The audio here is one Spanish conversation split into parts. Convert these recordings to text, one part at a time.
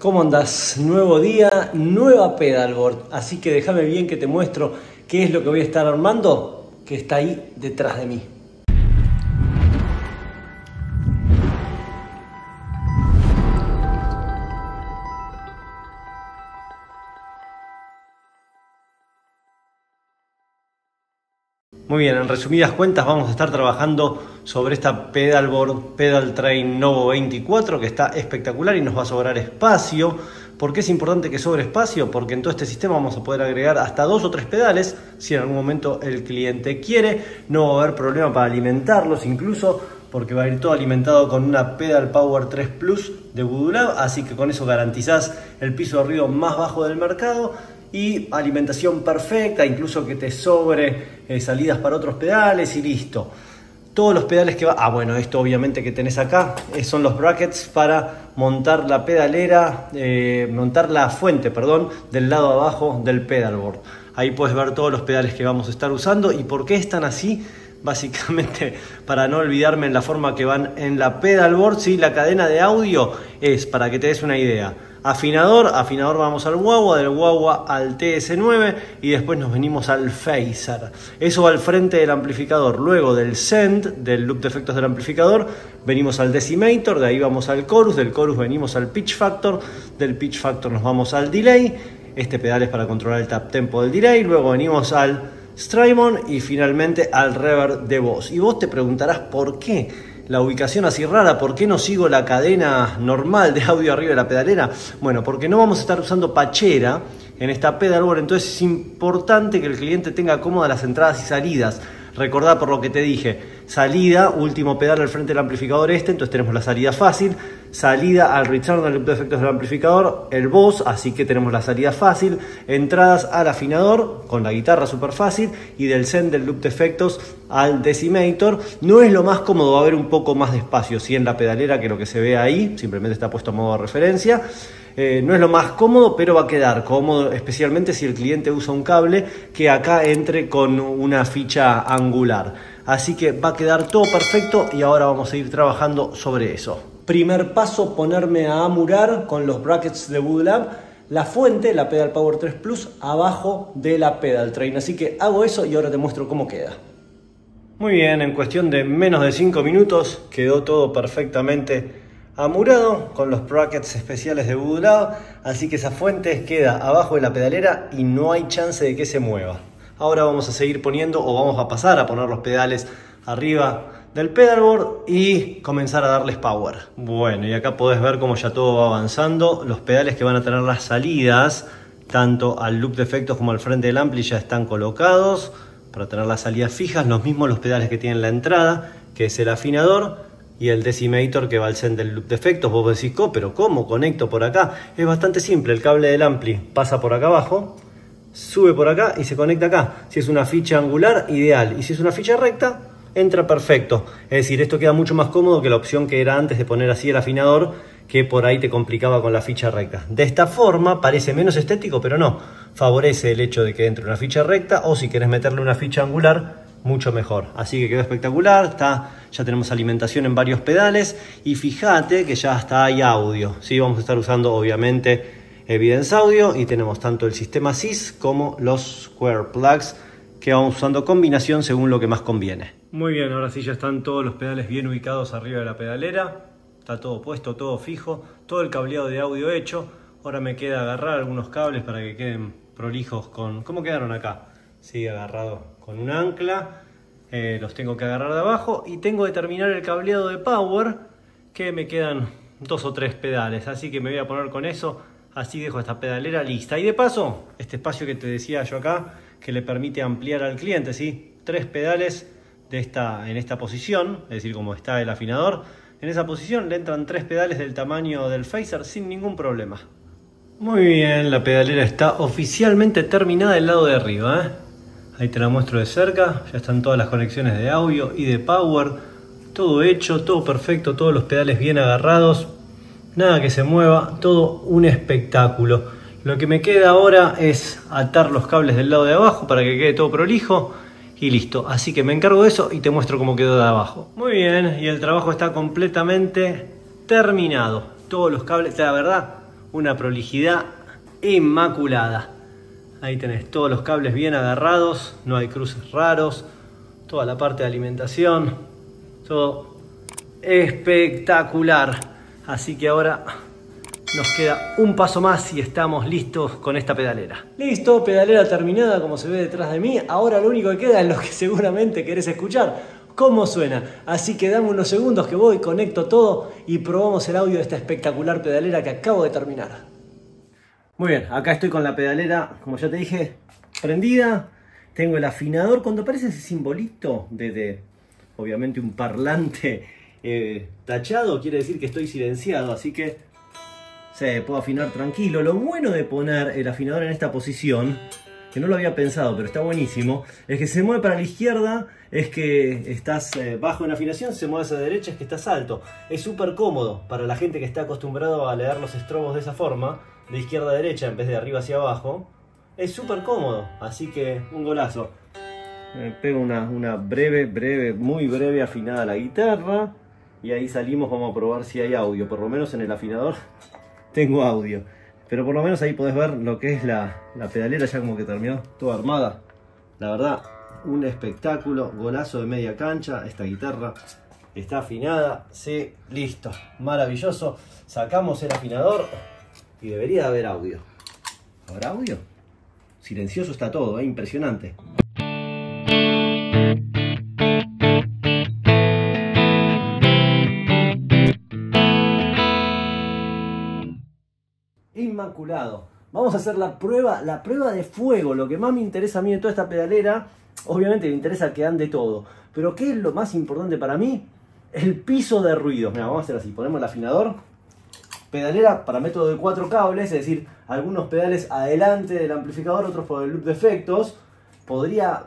¿Cómo andás? Nuevo día, nueva pedalboard, así que déjame bien que te muestro qué es lo que voy a estar armando, que está ahí detrás de mí. Muy bien, en resumidas cuentas vamos a estar trabajando sobre esta pedalboard Pedal Train Novo 24 que está espectacular y nos va a sobrar espacio. ¿Por qué es importante que sobre espacio? Porque en todo este sistema vamos a poder agregar hasta 2 o 3 pedales si en algún momento el cliente quiere. No va a haber problema para alimentarlos incluso, porque va a ir todo alimentado con una Pedal Power 3 Plus de Voodoo Lab, así que con eso garantizás el piso de ruido más bajo del mercado y alimentación perfecta, incluso que te sobre salidas para otros pedales y listo. Todos los pedales que va... Ah, bueno, esto obviamente que tenés acá son los brackets para montar la pedalera, montar la fuente, perdón, del lado abajo del pedalboard. Ahí puedes ver todos los pedales que vamos a estar usando y por qué están así. Básicamente, para no olvidarme en la forma que van en la pedalboard, ¿sí? La cadena de audio es, para que te des una idea, afinador vamos al guagua, del guagua al TS9 y después nos venimos al Phaser. Eso va al frente del amplificador, luego del send, del loop de efectos del amplificador, venimos al Decimator, de ahí vamos al Chorus, del Chorus venimos al Pitch Factor, del Pitch Factor nos vamos al Delay, este pedal es para controlar el tap tempo del Delay, luego venimos al Strymon y finalmente al Reverb de Boss. Y vos te preguntarás por qué la ubicación así rara, por qué no sigo la cadena normal de audio arriba de la pedalera. Bueno, porque no vamos a estar usando pachera en esta pedalboard, entonces es importante que el cliente tenga cómodas las entradas y salidas. Recordá por lo que te dije, salida, último pedal al frente del amplificador este, entonces tenemos la salida fácil, salida al return del loop de efectos del amplificador, el Boss, así que tenemos la salida fácil, entradas al afinador, con la guitarra súper fácil, y del send del loop de efectos al Decimator. No es lo más cómodo, va a haber un poco más de espacio, sí, en la pedalera que lo que se ve ahí, simplemente está puesto a modo de referencia. No es lo más cómodo, pero va a quedar cómodo, especialmente si el cliente usa un cable que acá entre con una ficha angular. Así que va a quedar todo perfecto y ahora vamos a ir trabajando sobre eso. Primer paso, ponerme a amurar con los brackets de Voodoo Lab la fuente, la Pedal Power 3 Plus, abajo de la Pedal Train. Así que hago eso y ahora te muestro cómo queda. Muy bien, en cuestión de menos de 5 minutos quedó todo perfectamente amurado con los brackets especiales de Voodoo Lab, así que esa fuente queda abajo de la pedalera y no hay chance de que se mueva. Ahora vamos a seguir poniendo, o vamos a pasar a poner los pedales arriba del pedalboard y comenzar a darles power. Bueno, y acá podés ver cómo ya todo va avanzando. Los pedales que van a tener las salidas, tanto al loop de efectos como al frente del ampli, ya están colocados para tener las salidas fijas. Los mismos los pedales que tienen la entrada, que es el afinador, y el Decimator que va al send del loop de efectos. Vos decís, pero ¿cómo conecto por acá? Es bastante simple, el cable del ampli pasa por acá abajo, sube por acá y se conecta acá. Si es una ficha angular, ideal. Y si es una ficha recta, entra perfecto. Es decir, esto queda mucho más cómodo que la opción que era antes de poner así el afinador, que por ahí te complicaba con la ficha recta. De esta forma parece menos estético, pero no. Favorece el hecho de que entre una ficha recta, o si querés meterle una ficha angular, mucho mejor. Así que quedó espectacular, ya tenemos alimentación en varios pedales y fíjate que ya hasta hay audio, ¿sí? Vamos a estar usando obviamente Evidence Audio y tenemos tanto el sistema SIS como los Square Plugs, que vamos usando combinación según lo que más conviene. Muy bien, ahora sí ya están todos los pedales bien ubicados arriba de la pedalera, está todo puesto, todo fijo, todo el cableado de audio hecho. Ahora me queda agarrar algunos cables para que queden prolijos con... ¿Cómo quedaron acá? Sí, agarrado con un ancla, los tengo que agarrar de abajo y tengo que terminar el cableado de power, que me quedan 2 o 3 pedales, así que me voy a poner con eso, así dejo esta pedalera lista. Y de paso, este espacio que te decía yo acá, que le permite ampliar al cliente, ¿sí? 3 pedales en esta posición, es decir, como está el afinador, en esa posición le entran 3 pedales del tamaño del Phaser sin ningún problema. Muy bien, la pedalera está oficialmente terminada del lado de arriba, ¿eh? Ahí te la muestro de cerca, ya están todas las conexiones de audio y de power, todo hecho, todo perfecto, todos los pedales bien agarrados, nada que se mueva, todo un espectáculo. Lo que me queda ahora es atar los cables del lado de abajo para que quede todo prolijo y listo. Así que me encargo de eso y te muestro cómo quedó de abajo. Muy bien, y el trabajo está completamente terminado, todos los cables, la verdad, una prolijidad inmaculada. Ahí tenés todos los cables bien agarrados, no hay cruces raros, toda la parte de alimentación, todo espectacular. Así que ahora nos queda un paso más y estamos listos con esta pedalera. Listo, pedalera terminada como se ve detrás de mí. Ahora lo único que queda es lo que seguramente querés escuchar, cómo suena. Así que dame unos segundos que voy, conecto todo y probamos el audio de esta espectacular pedalera que acabo de terminar. Muy bien, acá estoy con la pedalera, como ya te dije, prendida. Tengo el afinador. Cuando aparece ese simbolito de obviamente un parlante tachado, quiere decir que estoy silenciado, así que se puedo afinar tranquilo. Lo bueno de poner el afinador en esta posición, que no lo había pensado, pero está buenísimo, es que se mueve para la izquierda, es que estás bajo en afinación, se mueve hacia la derecha, es que estás alto. Es súper cómodo para la gente que está acostumbrado a leer los estrobos de esa forma, de izquierda a derecha en vez de arriba hacia abajo. Es súper cómodo, así que un golazo. Pego una muy breve afinada a la guitarra. Y ahí salimos, vamos a probar si hay audio. Por lo menos en el afinador tengo audio. Pero por lo menos ahí podés ver lo que es la pedalera ya como que terminó toda armada. La verdad, un espectáculo, golazo de media cancha. Esta guitarra está afinada, sí, listo. Maravilloso, sacamos el afinador y debería haber audio. ¿Habrá audio? Silencioso está todo, ¿eh? Impresionante. Inmaculado. Vamos a hacer la prueba de fuego. Lo que más me interesa a mí de toda esta pedalera, obviamente me interesa que ande todo, pero ¿qué es lo más importante para mí? El piso de ruidos. Mira, vamos a hacer así, ponemos el afinador. Pedalera para método de 4 cables, es decir, algunos pedales adelante del amplificador, otros por el loop de efectos.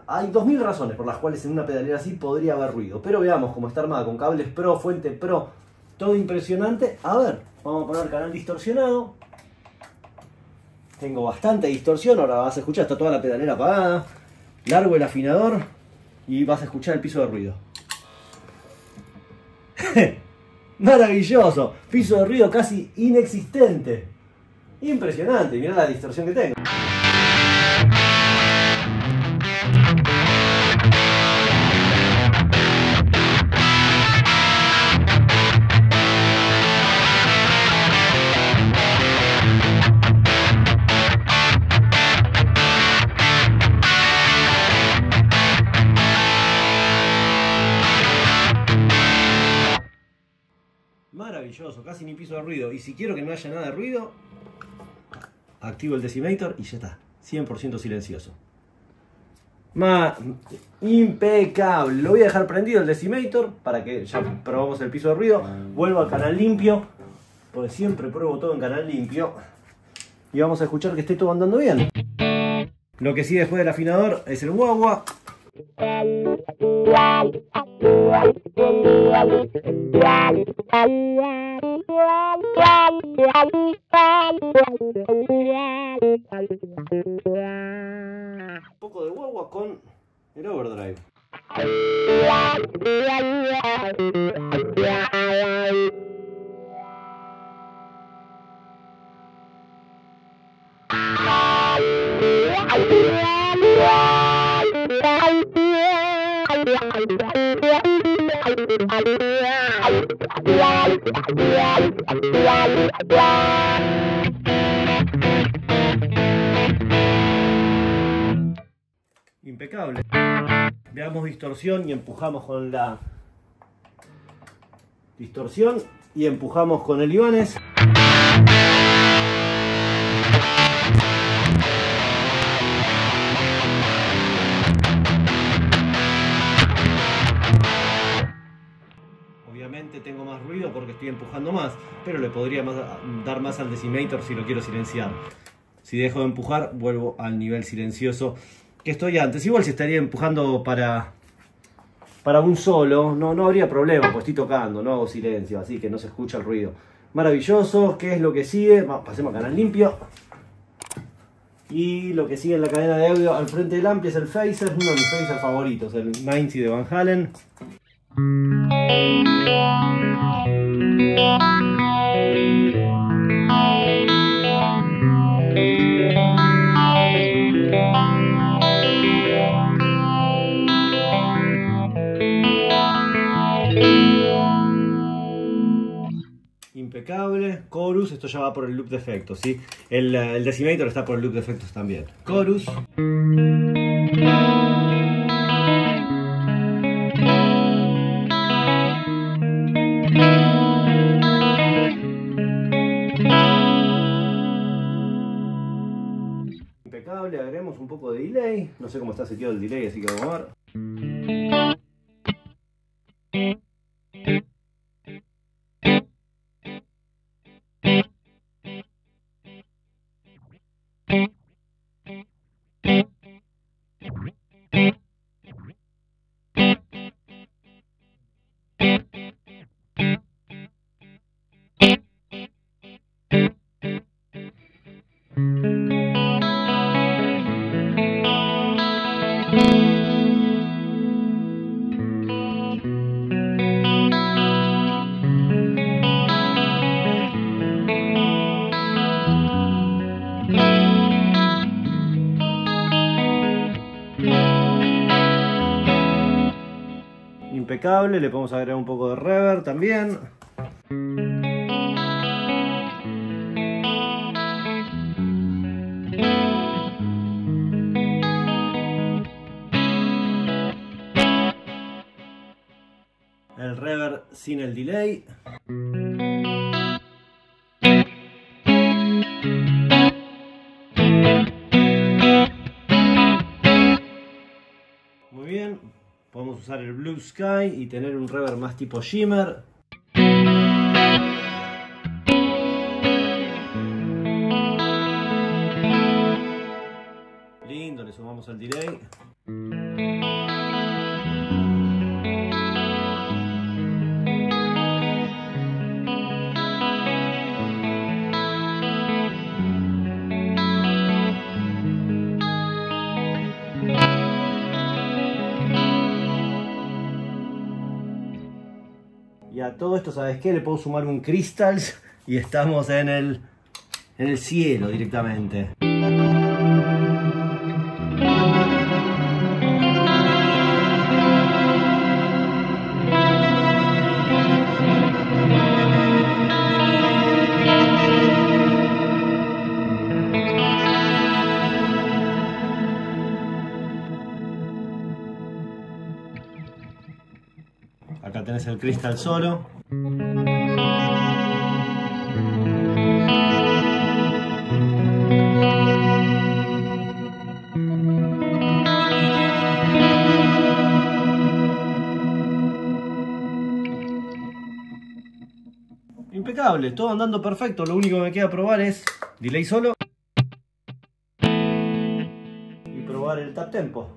Hay 2000 razones por las cuales en una pedalera así podría haber ruido. Pero veamos cómo está armada, con cables pro, fuente pro, todo impresionante. A ver, vamos a poner canal distorsionado. Tengo bastante distorsión, ahora vas a escuchar, está toda la pedalera apagada. Largo el afinador y vas a escuchar el piso de ruido. Maravilloso, piso de ruido casi inexistente. Impresionante, mirá la distorsión que tengo. Maravilloso, casi ni piso de ruido. Y si quiero que no haya nada de ruido, activo el Decimator y ya está, 100% silencioso. Impecable. Lo voy a dejar prendido el Decimator para que ya probamos el piso de ruido. Vuelvo al canal limpio, porque siempre pruebo todo en canal limpio. Y vamos a escuchar que esté todo andando bien. Lo que sí después del afinador es el wah-wah. Un poco de guagua con el overdrive. Impecable. Veamos distorsión y empujamos con la distorsión y empujamos con el Ibanez. Tengo más ruido porque estoy empujando más, pero le podría dar más al Decimator si lo quiero silenciar. Si dejo de empujar, vuelvo al nivel silencioso que estoy antes. Igual si estaría empujando para un solo, no habría problema, pues estoy tocando, no hago silencio, así que no se escucha el ruido. Maravilloso. ¿Qué es lo que sigue? Pasemos a canal limpio. Y lo que sigue en la cadena de audio al frente del ampli es el Phaser, uno de mis Phaser favoritos, el 90 de Van Halen. Chorus, esto ya va por el loop de efectos, ¿sí? El Decimator está por el loop de efectos también. Chorus. Impecable, agregamos un poco de delay. No sé cómo está seteado el delay, así que vamos a ver. Impecable, le podemos agregar un poco de reverb también. El reverb sin el delay. Muy bien, podemos usar el Blue Sky y tener un reverb más tipo shimmer. Lindo, le sumamos el delay. Y a todo esto, ¿sabes qué? Le puedo sumar un Crystals y estamos en el cielo directamente. Acá tenés el cristal solo. Impecable, todo andando perfecto. Lo único que me queda probar es delay solo y probar el tap tempo.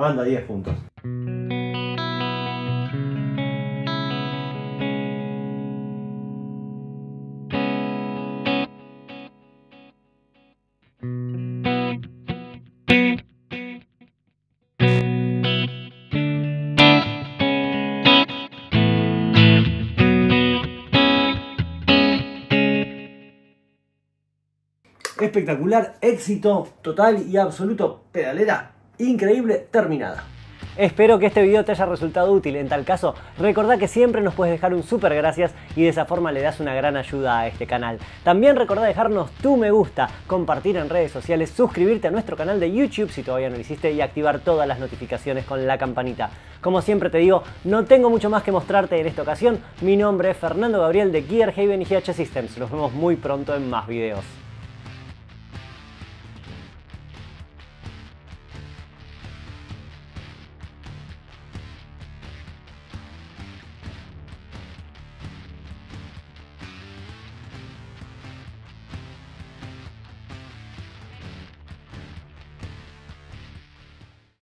Anda 10 puntos. Espectacular, éxito total y absoluto, pedalera increíble terminada. Espero que este video te haya resultado útil. En tal caso, recordá que siempre nos puedes dejar un super gracias y de esa forma le das una gran ayuda a este canal. También recordá dejarnos tu me gusta, compartir en redes sociales, suscribirte a nuestro canal de YouTube si todavía no lo hiciste y activar todas las notificaciones con la campanita. Como siempre te digo, no tengo mucho más que mostrarte en esta ocasión. Mi nombre es Fernando Gabriel de Gear Haven y GH Systems. Nos vemos muy pronto en más videos.